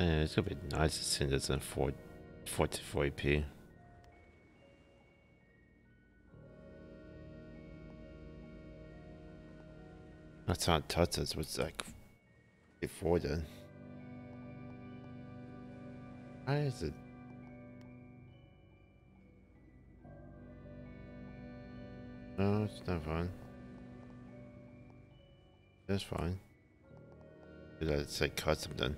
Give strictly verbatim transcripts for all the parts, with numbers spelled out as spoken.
Uh, it's gonna be nice since it's in forty-four A P. That's not Tuts, was like before then. Why is it? No, it's not fine. That's fine. It's like custom then.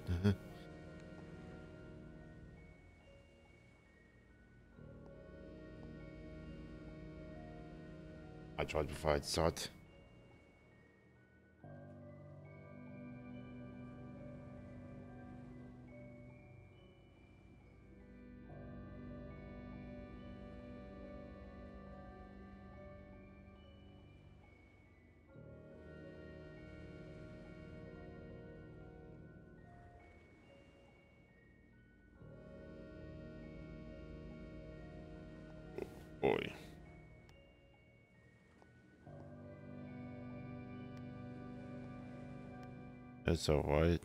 I tried before I start. That's all right.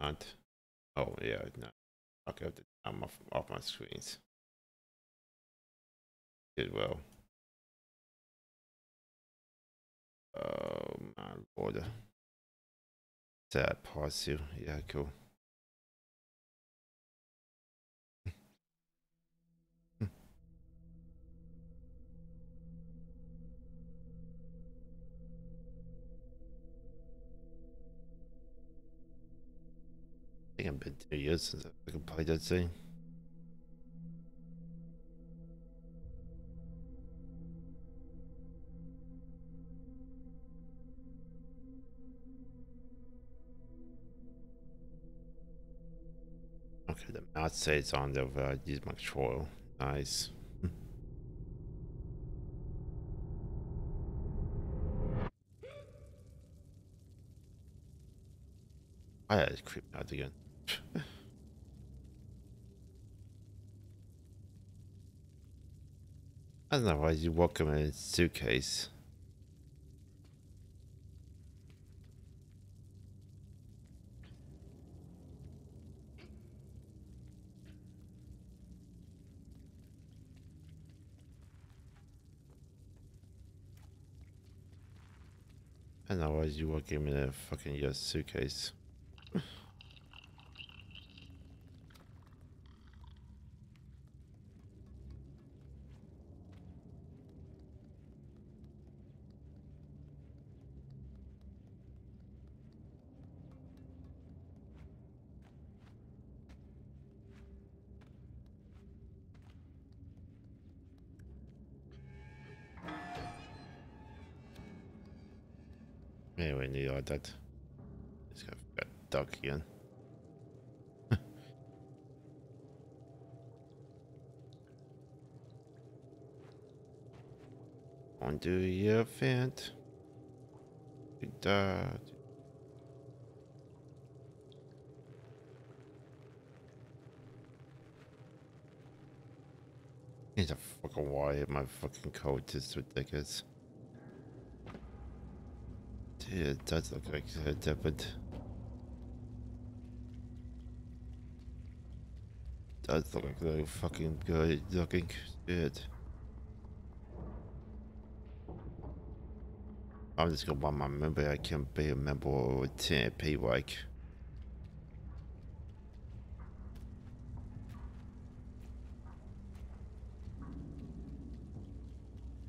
Not. Oh yeah, no. Okay, I'm off off my screens. Did well. Oh my lord. That pause you, yeah, cool. I think I've been two years since I can play that thing. Okay, the mouse stays on there, but I use my control. Nice. I had to creep out again. I don't know why you walk him in a suitcase. And otherwise you walk him in a fucking your suitcase. Anyway, need all that. It's got that duck again. Onto your vent. Like that. It's a fucking wire. My fucking coat is ridiculous. Yeah, it does look like it happened. It does look like really fucking good looking shit. I'm just gonna buy my member. I can't be a member or a ten A P like.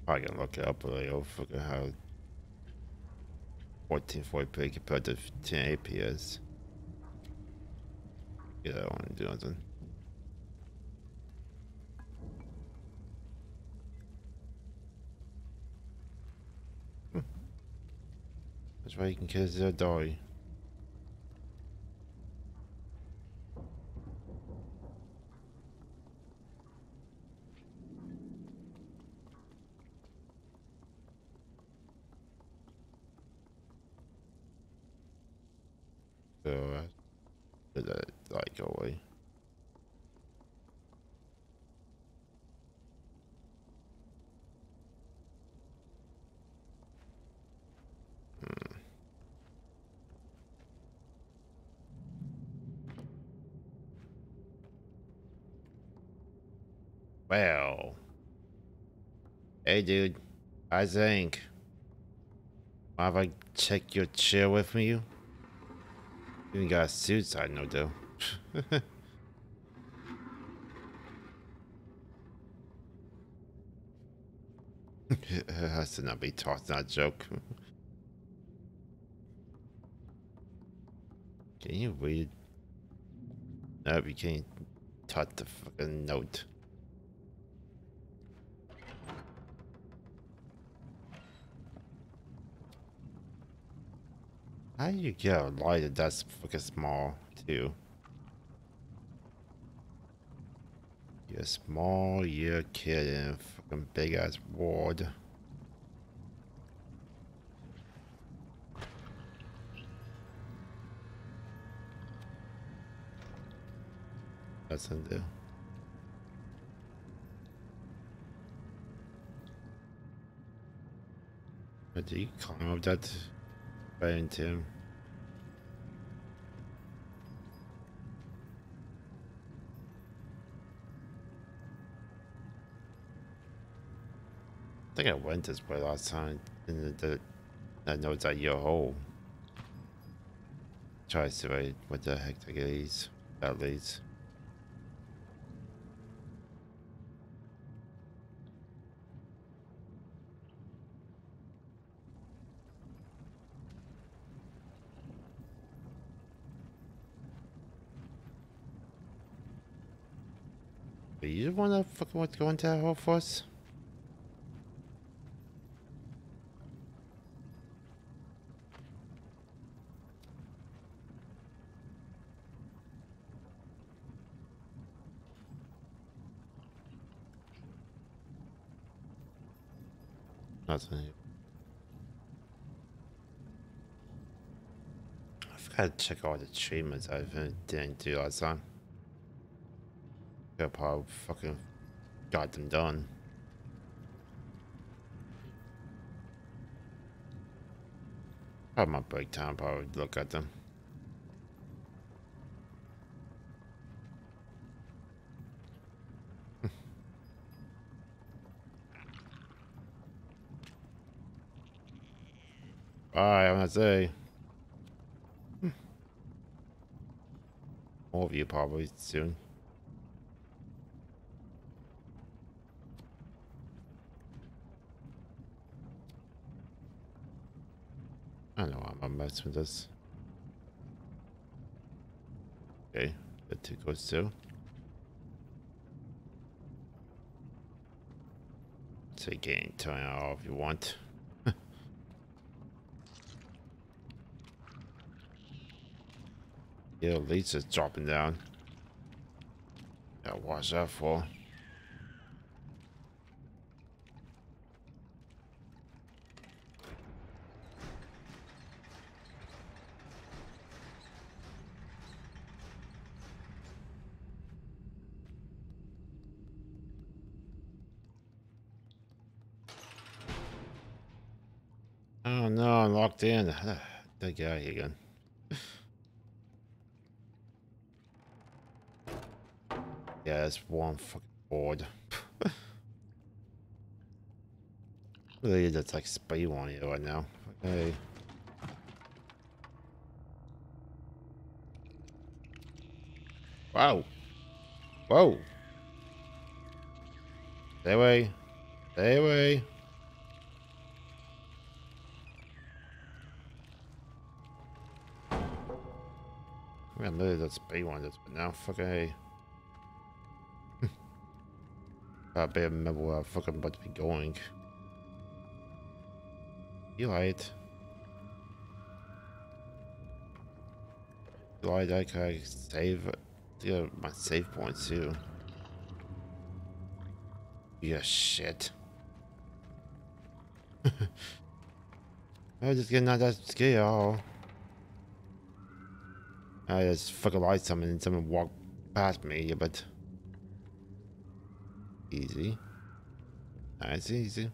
I can look it up, but I don't fucking how. fourteen forty P compared to ten A P S. Yeah, I don't want to do nothing. Hmm. That's why you can kill the die. So, uh, Did that, like, go away? Hmm. Well. Hey, dude. I think. Have I check your chair with me? You even got a suit, I know, though. I should not be taught that joke. Can you read? Nope, you can't touch the fucking note. How do you get a lighter that's fucking small, too? You're small, you're kidding, fucking big ass ward. That's gonna do. But do you climb up that? Right him. I think I went this way last time, and the, the, I know it's at your hole. Try to see right, what the heck that leads. That leads. You don't wanna fucking want to go into that hole for us? Nothing here. I forgot to check all the treatments I didn't do last time. Up how fucking got them done. Probably my break time, probably look at them. Alright, I'm gonna say. All of you probably soon. I don't know, I'm messing with this. Okay, that two goes through. So you can turn it off if you want. Yeah, at least it's dropping down. Gotta watch that for. Oh no, I'm locked in. I gotta get out of here again. Yeah, that's one fucking board. Really, that's like speed on here right now. Okay. Wow. Whoa. Stay away. Stay away. I literally that's B one that's but now fucking hey. I better remember where I'm fucking about to be going. You lied. You lied I could save yeah, my save point too. Yeah shit. I was just getting out that skill. I just fucking light something and someone walked past me, but easy. That's easy.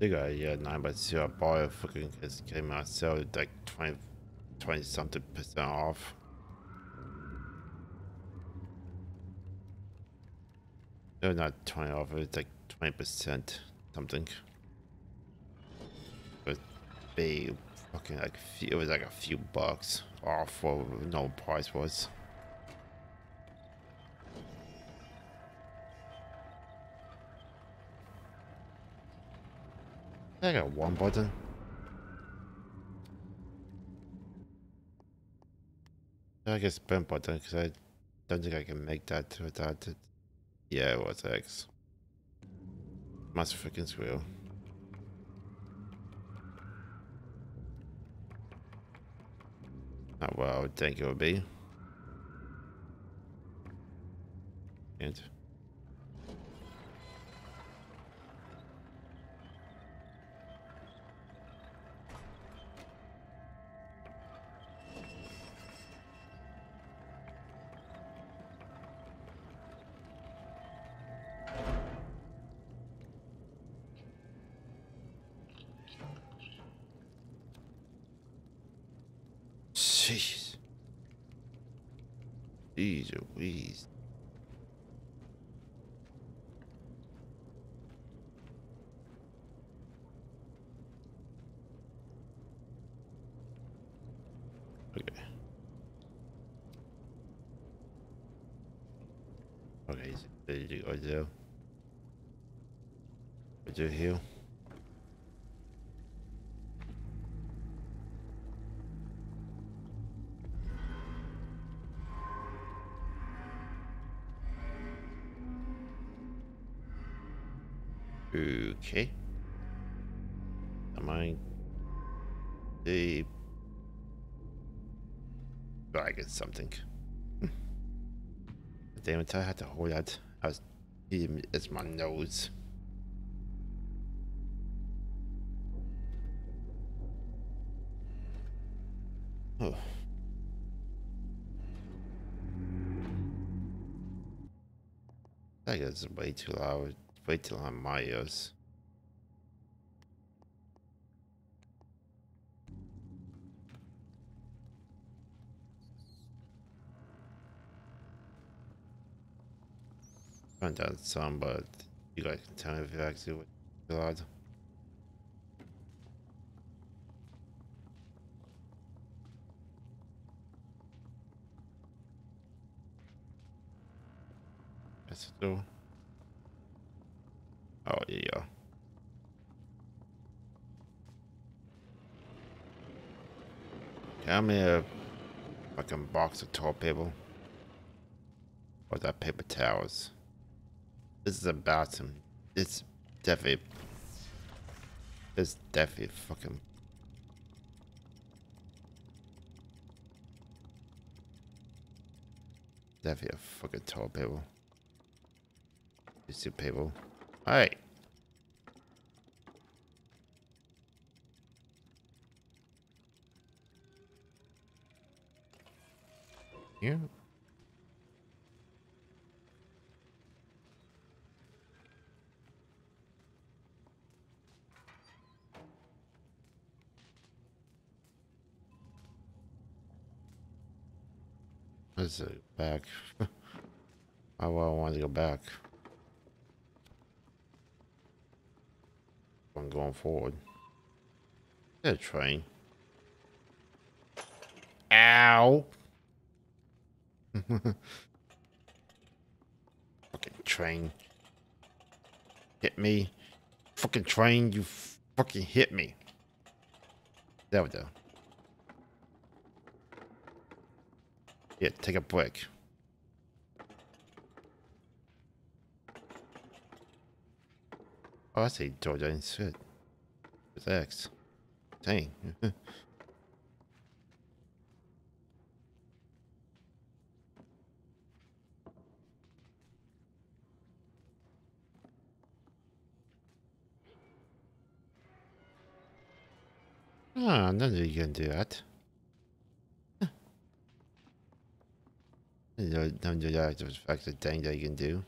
I think I yeah nine by two. I bought a fucking game myself like twenty, twenty something percent off. No, not twenty off. It's like twenty percent something. But they fucking like few, it was like a few bucks off what no price was. I got one button. I guess spin button because I don't think I can make that without it. Yeah, it was X. Must freaking squeal. Not what I would think it would be. And jeez. Jeez Louise. Okay. Okay, so you go there. Go to here. Okay. Am I the but I get something. Damn it, I had to hold that. I was it's my nose. Oh. That gets way too loud. Wait till I'm my ears. Find out some, but you guys can tell me if you actually would be loud. That's the door. Oh yeah. Tell me a fucking box of toilet paper. Or that paper towels. This is a bathroom. It's definitely. It's definitely fucking. Definitely a fucking toilet paper. You see paper. All right. Yeah. Let's go back. I want to go back. I'm going forward. There's a train. Ow! Fucking train. Hit me. Fucking train, you fucking hit me. There we go. Yeah, take a break. Oh, I see Jordan shit. With X. Dang. Ah, oh, none of you can do that. Don't do that. It's like the thing that you can do.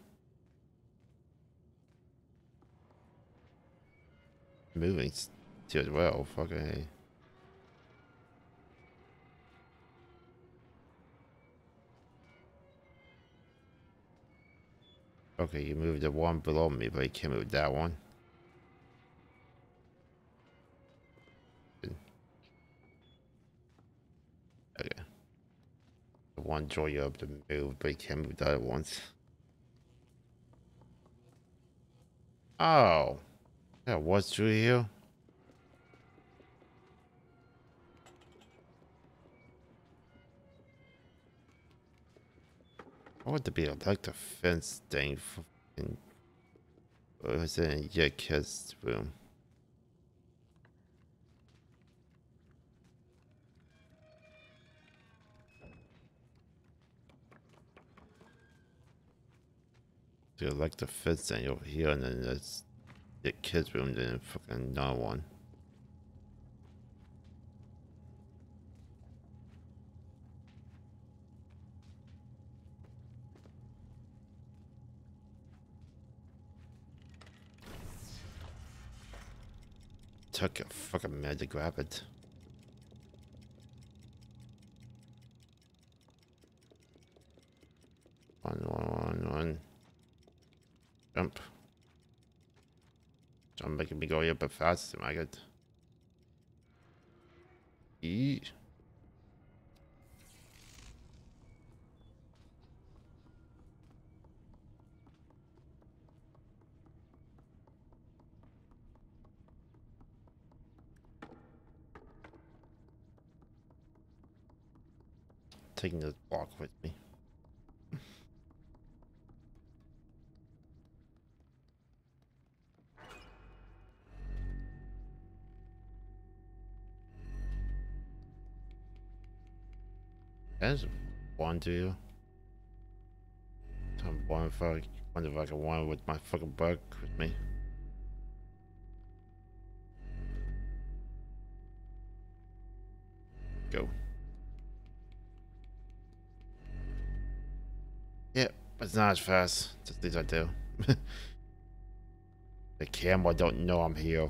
Moving too as well. Fucking hey. Okay, you moved the one below me, but you can't move that one. Okay. The one draw you up to move, but you can't move that once. Oh. Yeah, what's through here? I want to be like the fence thing for in, what was it in your kid's room. So you like the fence thing over here and then that's the kids' room, then fucking no one. Took a fucking minute to grab it. One, one, one, one. Jump. I'm making me go up but fast, am I good? Eat. Taking this block with me. That's one to you. I'm one if I wonder if I can one with my fucking bug with me. Go. Yeah, but it's not as fast. It's just these I do. The camera don't know I'm here.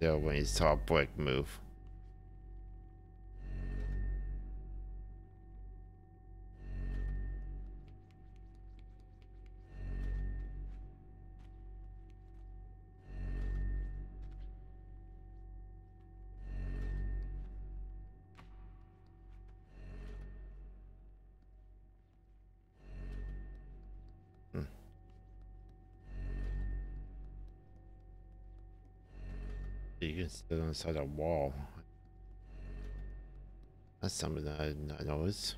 There when you saw a brick move. You can sit on the side of the wall. That's something that I did not notice.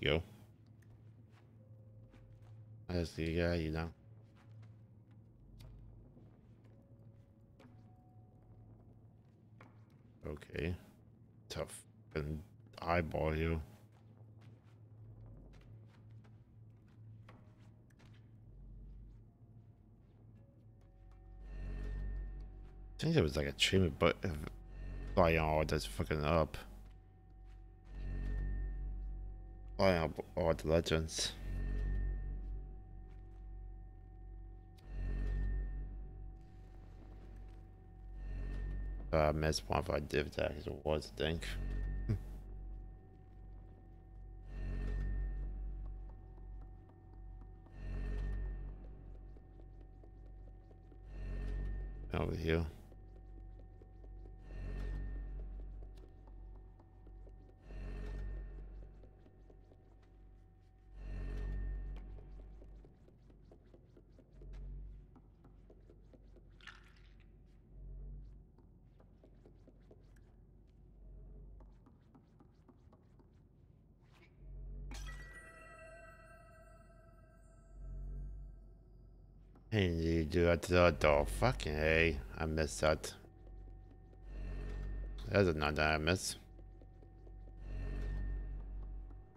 Go. I see the guy, you know. Okay. Tough and eyeball you. I think there was like a treatment, but flying all that's fucking up. I am all the legends. Uh, I missed one if I did that because it was a thing. over here. And you do that to the door. Fucking hey, I missed that. That's not that I missed.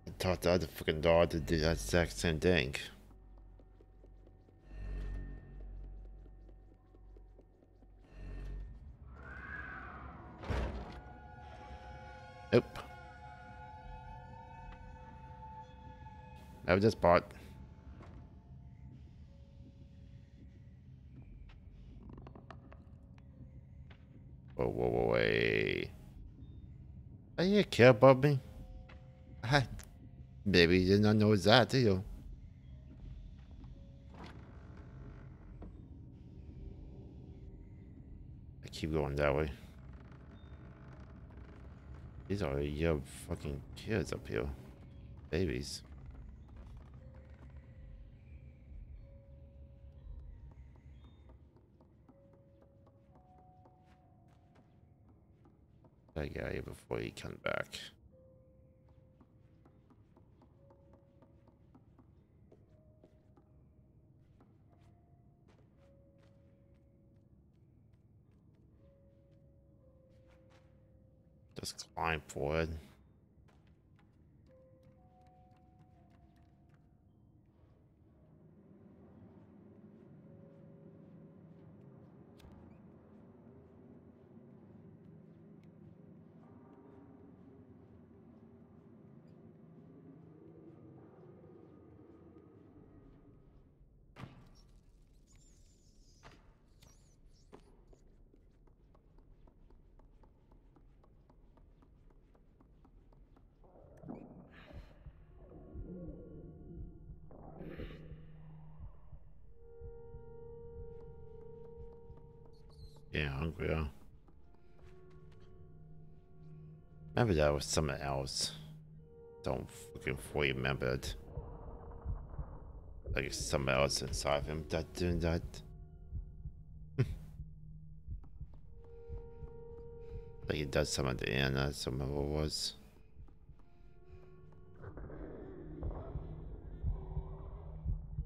I taught the other fucking door to do that exact same thing. Nope. That was just part. Whoa, whoa, whoa, hey. Oh, you care about me? I, maybe you did not know that, do you? I keep going that way. These are your fucking kids up here. Babies. That guy before he comes back. Just climb forward. Yeah, hungry, huh? Remember that was something else. Don't fucking fully remember it. Like something else inside of him that doing that. Like he does something at the end, I don't remember what it was.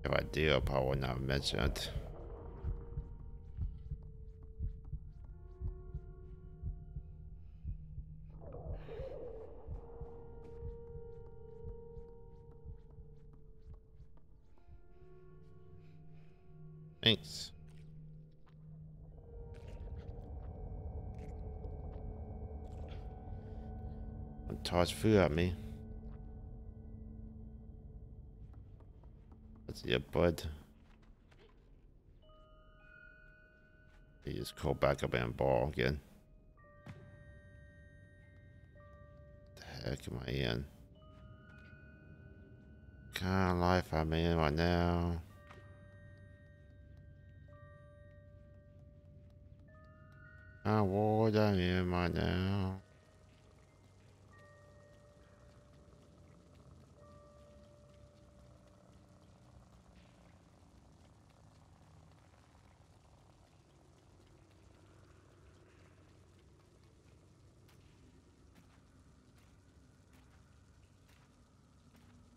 If I did, I probably would not mention it. Thanks. Don't toss food at me. That's your bud. You just call back up and ball again. What the heck am I in? What kind of life I'm in right now. I wore down in my now.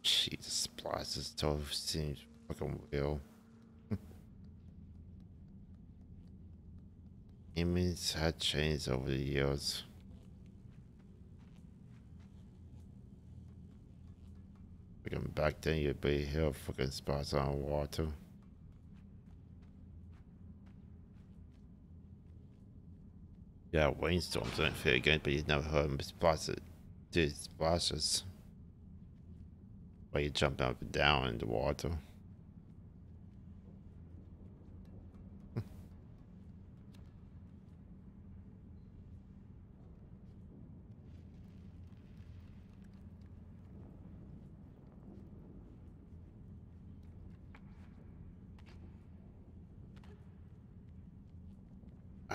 Jesus, supplies, this stuff seems fucking real. Images had changed over the years. Fucking back then you'd be here fucking spots on water. Yeah, rainstorms don't feel again, but you never heard him splash it. Dude, splashes. While you jump up and down in the water.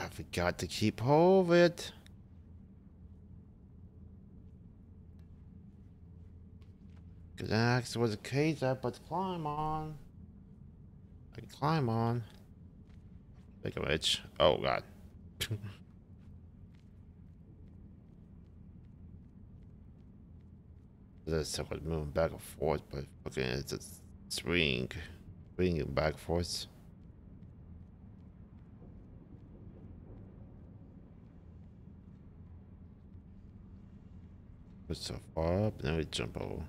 I forgot to keep hold of it. Because that was a cage that I put to climb on. I can climb on. Think of it. Oh, God. This was moving back and forth, but fucking okay, it's a swing. Swinging back and forth. Put so far up, then we jump over.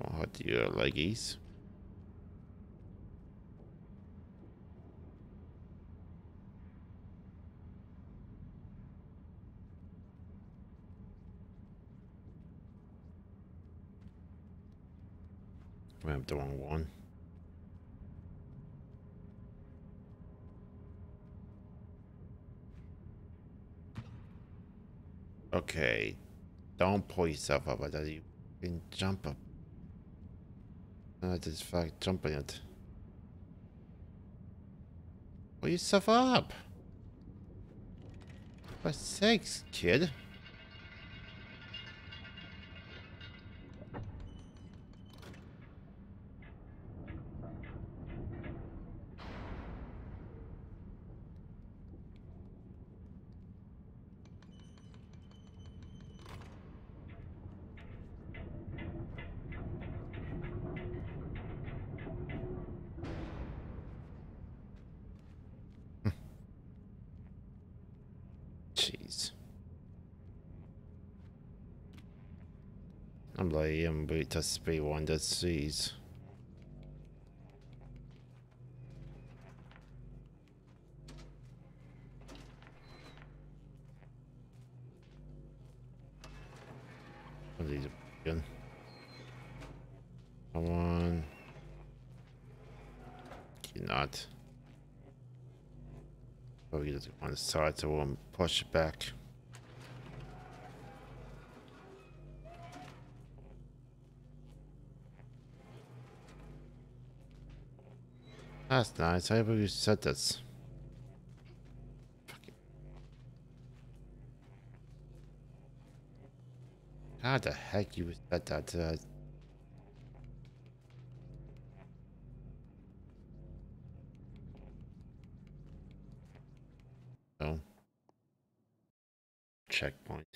Don't hurt your leggies. I have the wrong one. Okay, don't pull yourself up. I thought you can jump up. I just fuck jumping it. Pull yourself up. For sakes, kid. I'm like, I'm about to speed one that sees. Come on. Cannot. Oh, he doesn't want to start, so we'll push it back. That's nice. I believe you said this. Fuck it. How the heck you said that? Uh, no. Checkpoint.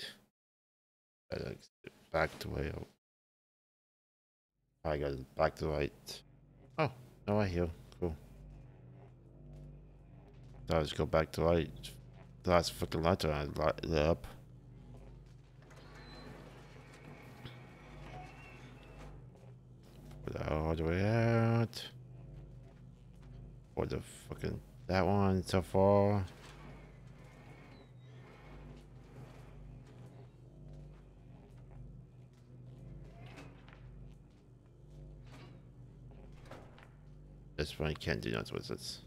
Better get back to way. I got it back to right. Oh, no, I heal. So I just go back to light. The last fucking light and I light it up. Put that all the way out. What the fucking that one so far. This one can't do nothing with this.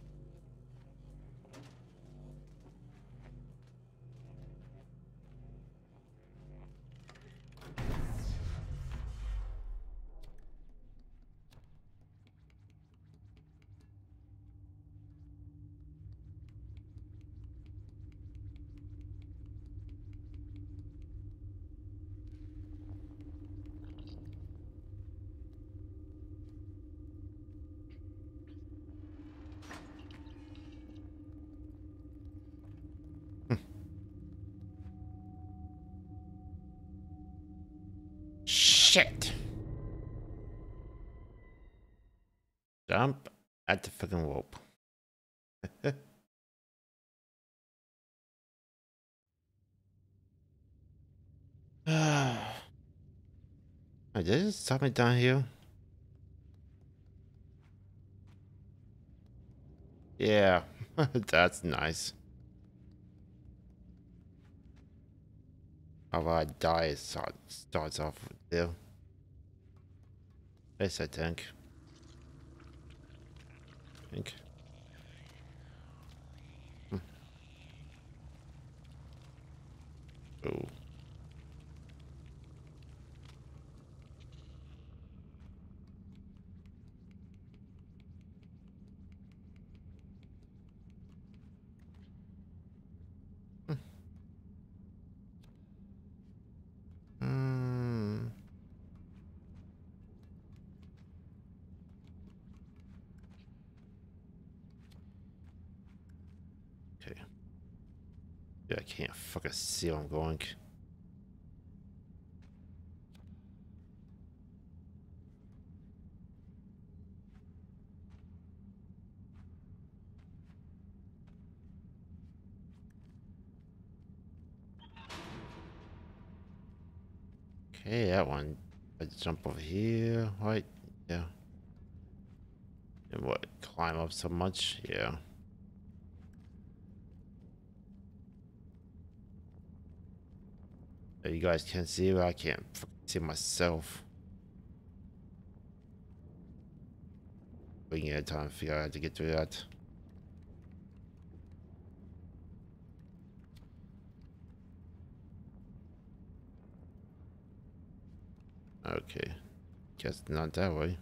Shit. Jump at the fucking rope. Ah, did it stop me down here? Yeah, that's nice. How I die it start, starts off with you. Yes, I think. I think. Hmm. Oh. Okay. Yeah, I can't fucking see where I'm going. Hey, that one. I jump over here, right? Yeah. And what? Climb up so much? Yeah. You guys can't see, but I can't see myself. We can get time to figure out how to get through that. Okay, just not that way.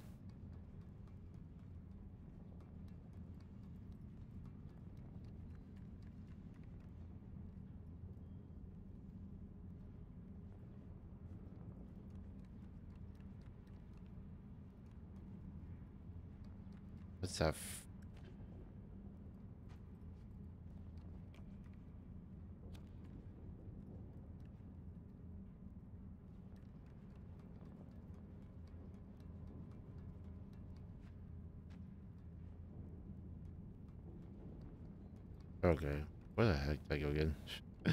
What's that? Okay, where the heck did I go again? I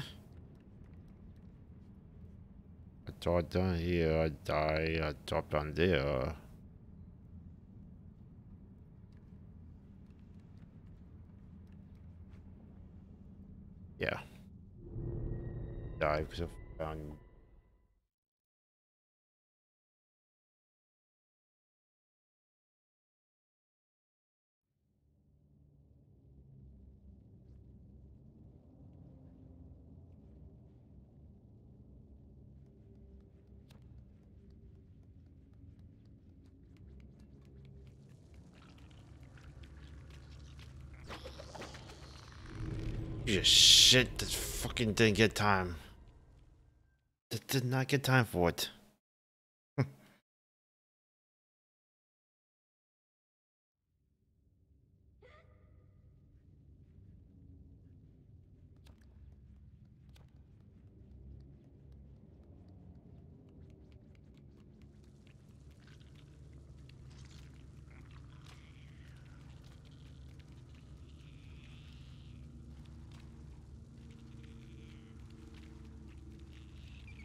dropped down here, I die, I dropped down there. Yeah. Die because I found... Shit, this fucking didn't get time. It did not get time for it.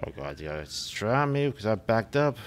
Oh god, you gotta strap me because I backed up.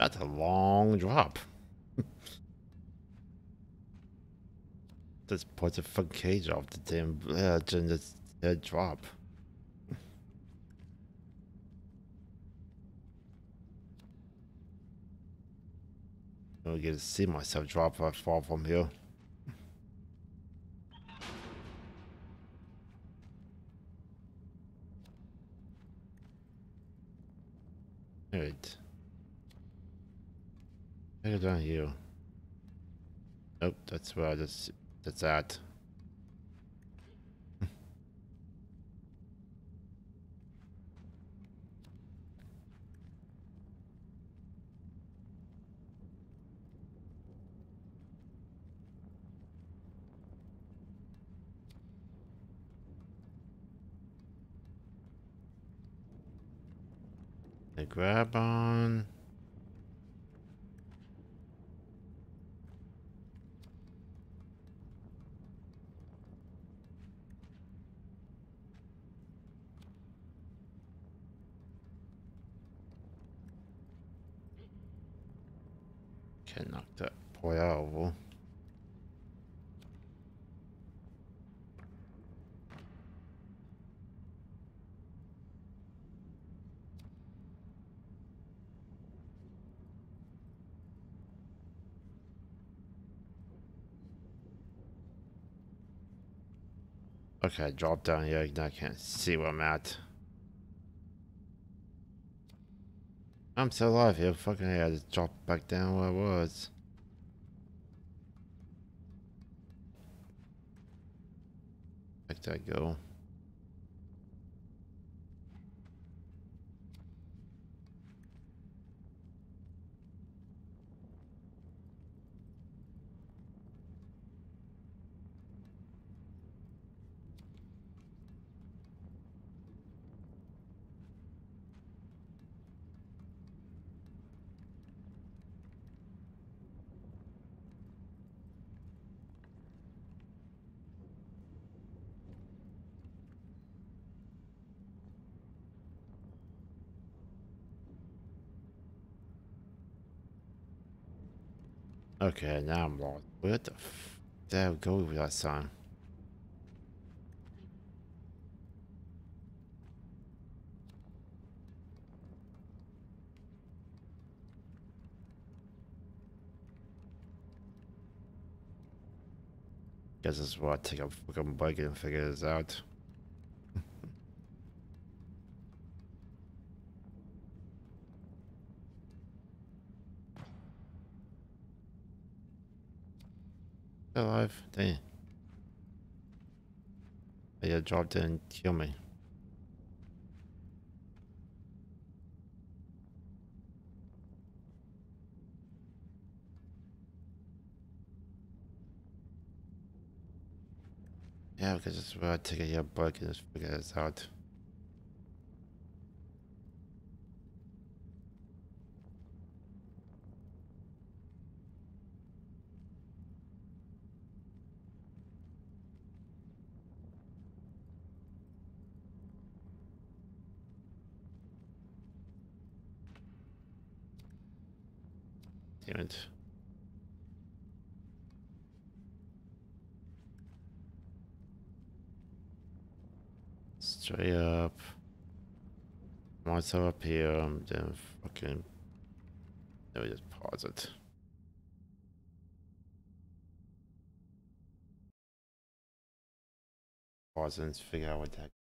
That's a long drop. Just put the fucking cage off the damn ledge and just uh, drop. I don't get to see myself drop if I fall from here. Alright. I go down here. Nope, that's where I just... that's at. I grab on... knock that boy out. Okay, drop down here. I can't see where I'm at. I'm still alive here. Fucking hell, I just dropped back down where I was. Back there I go. Okay, now I'm lost. Where the f did I go with that sign? Guess that's why I take a fucking break and figure this out. Alive? Dang. They dropped in and killed me. Yeah, because that's where I take a year break and just figure this out. Damn it. Straight up. Once I'm up here, I'm then fucking. Let me just pause it. Pause and figure out what the heck